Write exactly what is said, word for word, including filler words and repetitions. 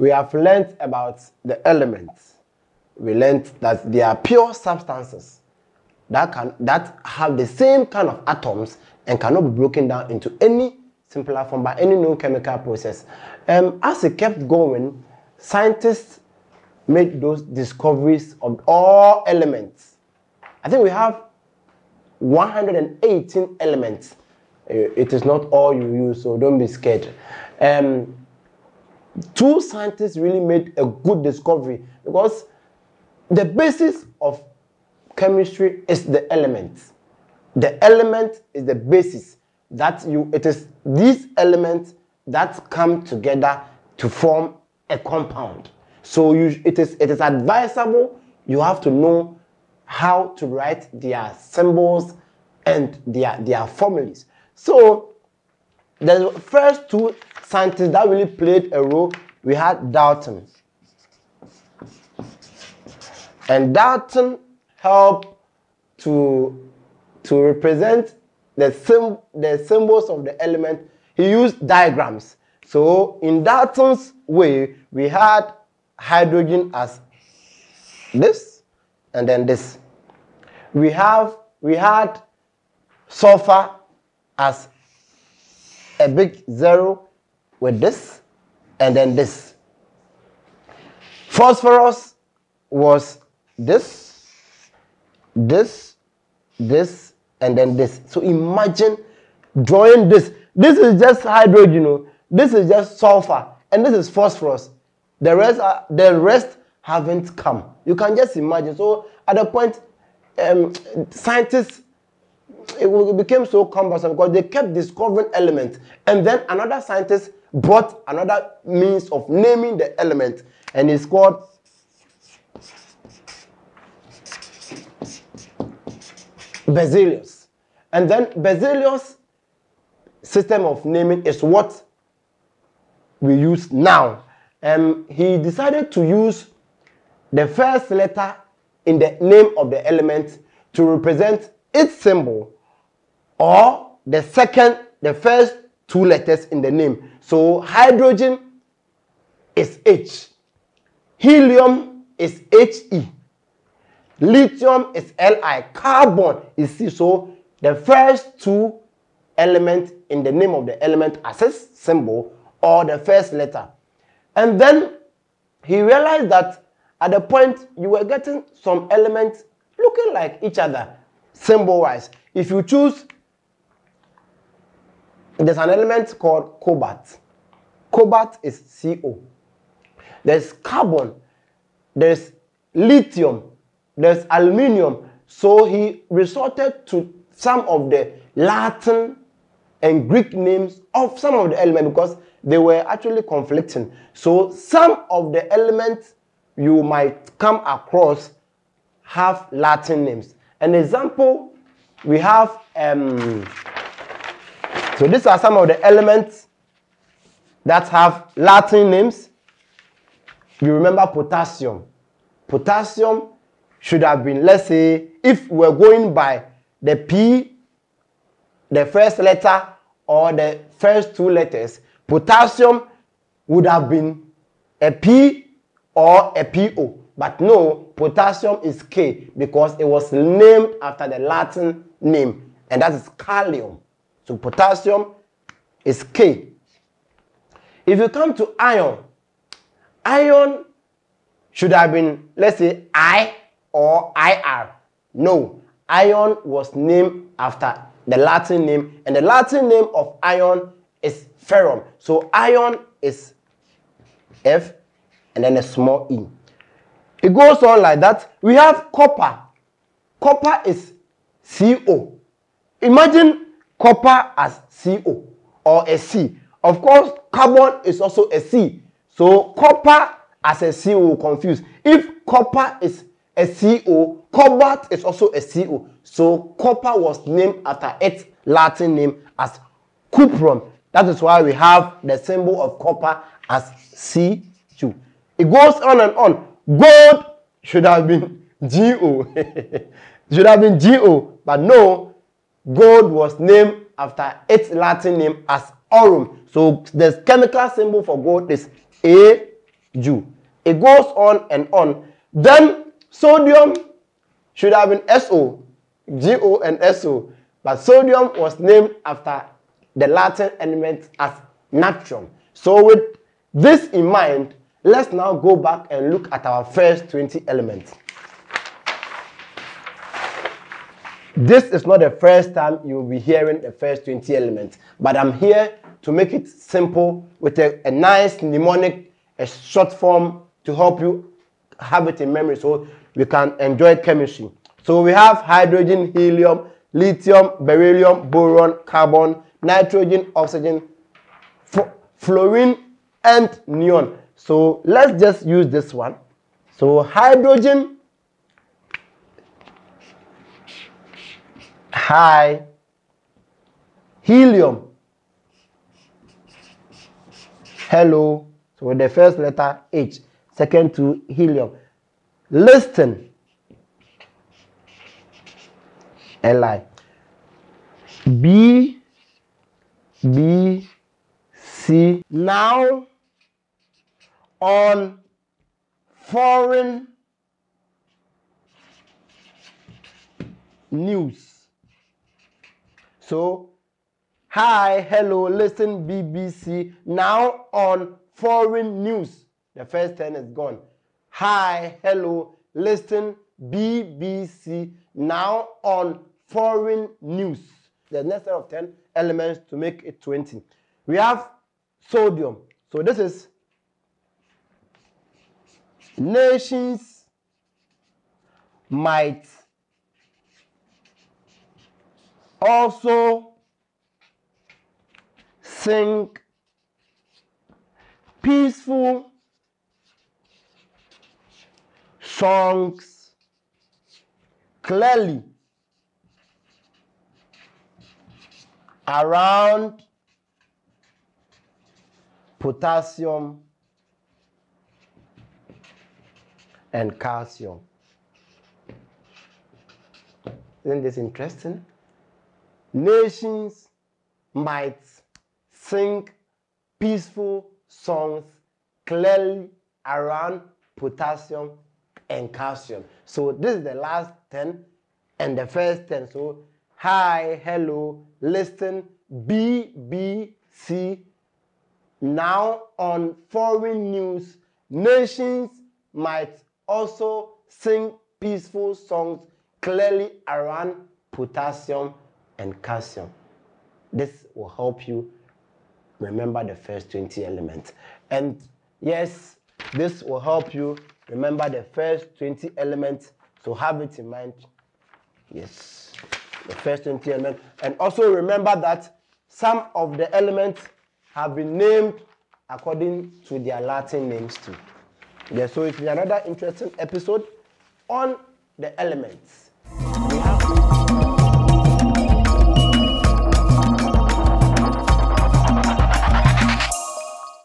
we have learnt about the elements. We learnt that they are pure substances that can that have the same kind of atoms and cannot be broken down into any simpler form by any known chemical process. Um, as it kept going, scientists made those discoveries of all elements. I think we have one hundred eighteen elements. It is not all you use, so don't be scared. Um, two scientists really made a good discovery, because the basis of chemistry is the element. The element is the basis that you, it is these elements that come together to form a compound. So you, it is, it is advisable, you have to know how to write their symbols and their, their formulas. So the first two scientists that really played a role, we had Dalton. And Dalton helped to, to represent the, sim, the symbols of the element. He used diagrams. So in Dalton's way, we had hydrogen as this, and then this. We have we had sulfur as a big zero with this, and then this. Phosphorus was this, this, this, and then this. So imagine drawing this. This is just hydrogen, you know. This is just sulfur, and this is phosphorus. The rest are, the rest haven't come. You can just imagine. So at the point, um, scientists, it became so cumbersome because they kept discovering elements, and then another scientist brought another means of naming the element, and it's called Basilius. And then Basilius' system of naming is what we use now. Um, he decided to use the first letter in the name of the element to represent its symbol, or the second, the first two letters in the name. So hydrogen is H, helium is He, lithium is Li, carbon is C. So the first two elements in the name of the element as its symbol, or the first letter. And then he realized that at the point you were getting some elements looking like each other, symbol-wise. If you choose, there's an element called cobalt. Cobalt is C O. There's carbon, there's lithium, there's aluminium. So he resorted to some of the Latin and Greek names of some of the elements, because they were actually conflicting. So some of the elements you might come across have Latin names. An example, we have, um, so these are some of the elements that have Latin names. You remember potassium. Potassium should have been, let's say, if we're going by the P, the first letter, or the first two letters, potassium would have been a P or a P O. But no, potassium is K, because it was named after the Latin name, and that is kalium. So potassium is K. If you come to iron, iron should have been, let's say, I or I R. No, iron was named after the Latin name, and the Latin name of iron is ferrum. So iron is F and then a small e. It goes on like that. We have copper. Copper is C O. Imagine copper as C O or a C. Of course, carbon is also a C. So copper as a C O will confuse. If copper is a C O, cobalt is also a C O. So copper was named after its Latin name as cuprum. That is why we have the symbol of copper as C U. It goes on and on. Gold should have been G O. Should have been G O, but no, gold was named after its Latin name as Aurum. So the chemical symbol for gold is A Ju. It goes on and on. Then sodium should have been S O, G O and S O. But sodium was named after the Latin element as natrium. So with this in mind, let's now go back and look at our first twenty elements. This is not the first time you will be hearing the first twenty elements, but I'm here to make it simple with a, a nice mnemonic, a short form to help you have it in memory so we can enjoy chemistry. So we have hydrogen, helium, lithium, beryllium, boron, carbon, nitrogen, oxygen, fluorine, and neon. So let's just use this one. So hydrogen, hi, helium, hello. So with the first letter H, second to helium, listen, Li, B, B, C. Now on foreign news. So, hi, hello, listen, B B C. Now on foreign news. The first ten is gone. Hi, hello, listen, B B C. Now on foreign news. The next set of ten elements to make it twenty. We have sodium. So this is nations, might, also, think, peaceful, songs, clearly, around, potassium, and calcium. Isn't this interesting? Nations, might, sing peaceful songs clearly around potassium and calcium. So this is the last ten and the first ten. So hi, hello, listen, B, B, C. Now on foreign news, nations might also sing peaceful songs clearly around potassium and calcium. This will help you remember the first twenty elements. And yes, this will help you remember the first twenty elements. So have it in mind. Yes, the first twenty elements. And also remember that some of the elements have been named according to their Latin names too. Yes, so it will be another interesting episode on the elements.